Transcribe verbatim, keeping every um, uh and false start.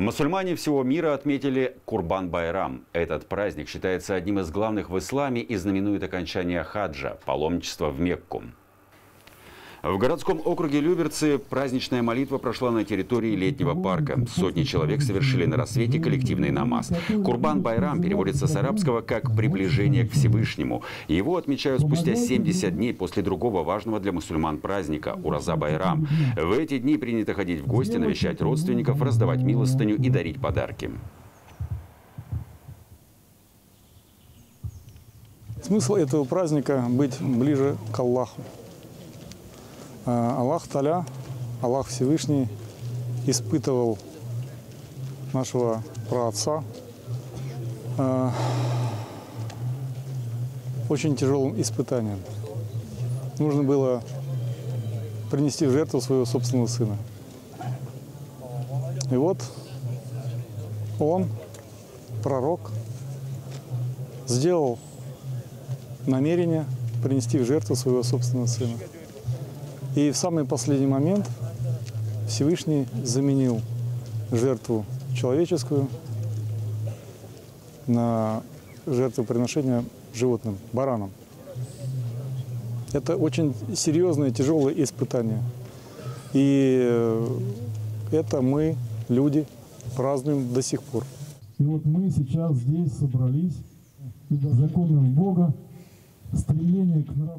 Мусульмане всего мира отметили Курбан-Байрам. Этот праздник считается одним из главных в исламе и знаменует окончание хаджа – паломничества в Мекку. В городском округе Люберцы праздничная молитва прошла на территории летнего парка. Сотни человек совершили на рассвете коллективный намаз. Курбан-Байрам переводится с арабского как «приближение к Всевышнему». Его отмечают спустя семьдесят дней после другого важного для мусульман праздника – Ураза-байрам. В эти дни принято ходить в гости, навещать родственников, раздавать милостыню и дарить подарки. Смысл этого праздника – быть ближе к Аллаху. Аллах Таля, Аллах Всевышний испытывал нашего праотца э, очень тяжелым испытанием. Нужно было принести в жертву своего собственного сына. И вот он, пророк, сделал намерение принести в жертву своего собственного сына. И в самый последний момент Всевышний заменил жертву человеческую на жертвоприношение животным, баранам. Это очень серьезное, тяжелое испытание. И это мы, люди, празднуем до сих пор. И вот мы сейчас здесь собрались, законом Бога, стремление к нраву.